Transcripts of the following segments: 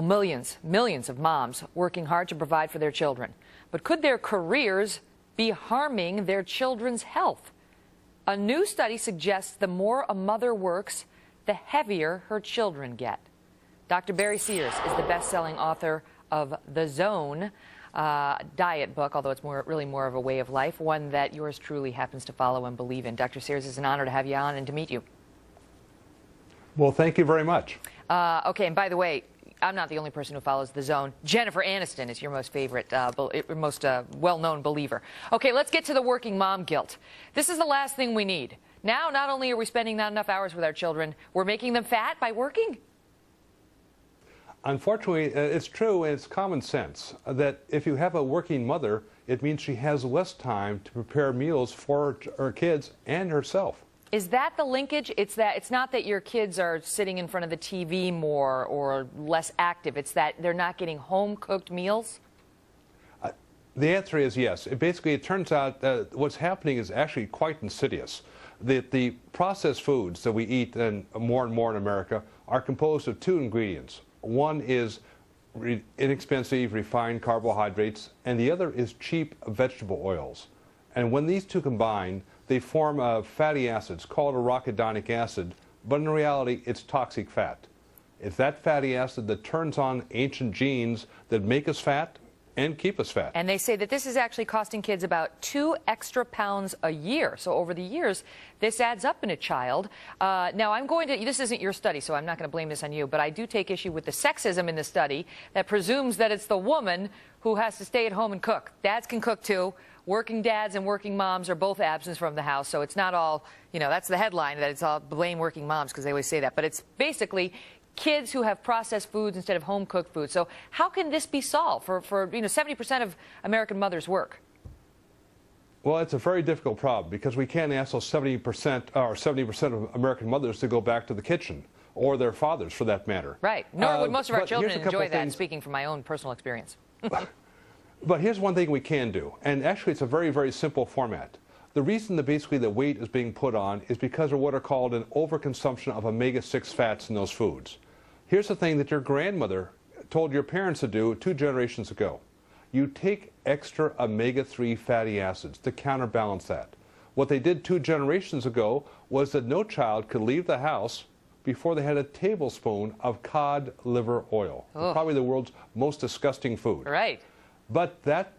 Well, millions of moms working hard to provide for their children. But could their careers be harming their children's health? A new study suggests the more a mother works, the heavier her children get. Dr. Barry Sears is the best-selling author of The Zone Diet book, although it's really more of a way of life, one that yours truly happens to follow and believe in. Dr. Sears, it's an honor to have you on and to meet you. Well, thank you very much. Okay, and by the way, I'm not the only person who follows The Zone. Jennifer Aniston is your most favorite, well-known believer. Okay, let's get to the working mom guilt. This is the last thing we need. Now, not only are we spending not enough hours with our children, we're making them fat by working. Unfortunately, it's true, and it's common sense, that if you have a working mother, it means she has less time to prepare meals for her kids and herself. Is that the linkage? It's not that your kids are sitting in front of the TV more or less active. It's that they're not getting home-cooked meals? The answer is yes. It turns out that what's happening is actually quite insidious. The processed foods that we eat and more in America are composed of two ingredients. One is inexpensive, refined carbohydrates, and the other is cheap vegetable oils. And when these two combine, they form fatty acids called arachidonic acid, but in reality, it's toxic fat. It's that fatty acid that turns on ancient genes that make us fat and keep us fat. And they say that this is actually costing kids about 2 extra pounds a year. So over the years, this adds up in a child. Now, this isn't your study, so I'm not going to blame this on you, but I do take issue with the sexism in the study that presumes that it's the woman who has to stay at home and cook. Dads can cook, too. Working dads and working moms are both absent from the house, so it's not all, you know, that's the headline, that it's all blame working moms, because they always say that. But it's basically kids who have processed foods instead of home-cooked foods. So how can this be solved for you know, 70% of American mothers work? Well, it's a very difficult problem because we can't ask those 70% of American mothers to go back to the kitchen, or their fathers, for that matter. Right. Nor would most of our children enjoy that, speaking from my own personal experience. But here's one thing we can do, and actually it's a very, very simple format. The reason that basically the weight is being put on is because of what are called an overconsumption of omega-6 fats in those foods. Here's the thing that your grandmother told your parents to do 2 generations ago. You take extra omega-3 fatty acids to counterbalance that. What they did 2 generations ago was that no child could leave the house before they had a tablespoon of cod liver oil. Ugh. Probably the world's most disgusting food. Right. But that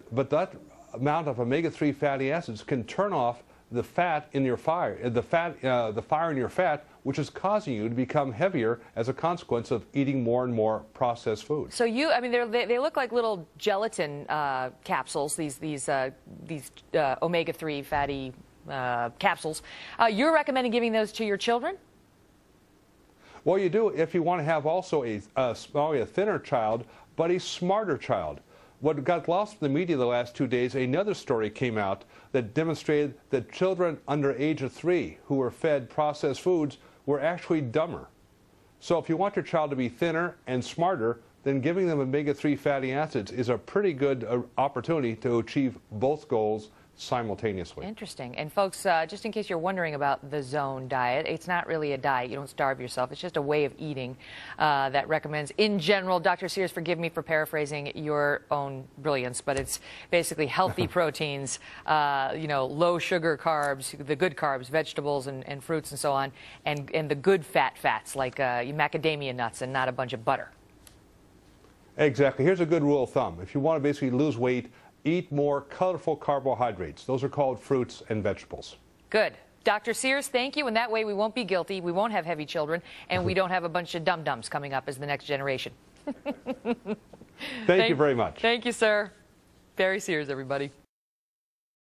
amount of omega-3 fatty acids can turn off the fat in your fire, the fire in your fat, which is causing you to become heavier as a consequence of eating more and more processed food. So they look like little gelatin capsules. These omega-3 fatty capsules. You're recommending giving those to your children? Well, you do if you want to have also a thinner child, but a smarter child. What got lost in the media the last 2 days, another story came out that demonstrated that children under age of 3 who were fed processed foods were actually dumber. So if you want your child to be thinner and smarter, then giving them omega-3 fatty acids is a pretty good opportunity to achieve both goals simultaneously. Interesting. And folks, just in case you're wondering about the Zone Diet, it's not really a diet. You don't starve yourself. It's just a way of eating that recommends, in general, Dr. Sears, forgive me for paraphrasing your own brilliance, but it's basically healthy proteins, you know, low sugar carbs, the good carbs, vegetables and fruits and so on, and the good fats like macadamia nuts and not a bunch of butter. Exactly. Here's a good rule of thumb. If you want to basically lose weight, eat more colorful carbohydrates. Those are called fruits and vegetables. Good. Dr. Sears, thank you. And that way we won't be guilty, we won't have heavy children, and we don't have a bunch of dum-dums coming up as the next generation. thank you very much. Thank you, sir. Barry Sears, everybody.